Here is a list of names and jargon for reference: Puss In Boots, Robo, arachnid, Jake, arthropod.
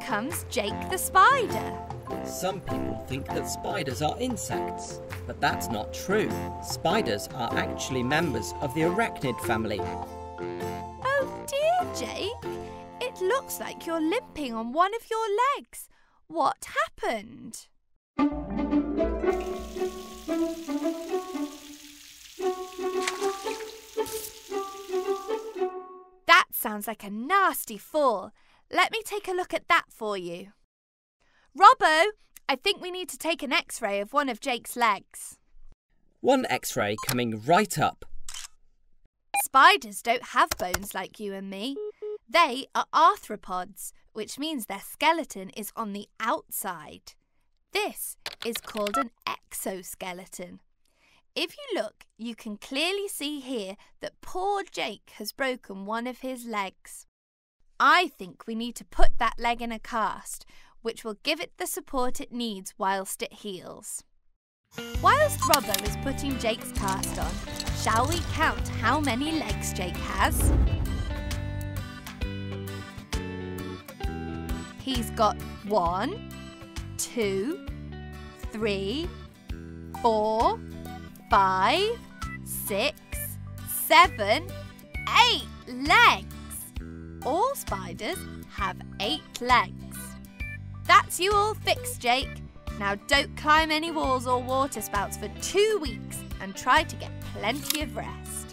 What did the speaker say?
comes Jake the spider. Some people think that spiders are insects, but that's not true. Spiders are actually members of the arachnid family. Oh dear, Jake. It looks like you're limping on one of your legs. What happened? That sounds like a nasty fall. Let me take a look at that for you. Robo, I think we need to take an X-ray of one of Jake's legs. One X-ray coming right up. Spiders don't have bones like you and me. They are arthropods, which means their skeleton is on the outside. This is called an exoskeleton. If you look, you can clearly see here that poor Jake has broken one of his legs. I think we need to put that leg in a cast, which will give it the support it needs whilst it heals. Whilst Robo is putting Jake's cast on, shall we count how many legs Jake has? He's got 1, 2, 3, 4, 5, 6, 7, 8 legs. All spiders have 8 legs. That's you all fixed, Jake. Now don't climb any walls or water spouts for 2 weeks and try to get plenty of rest.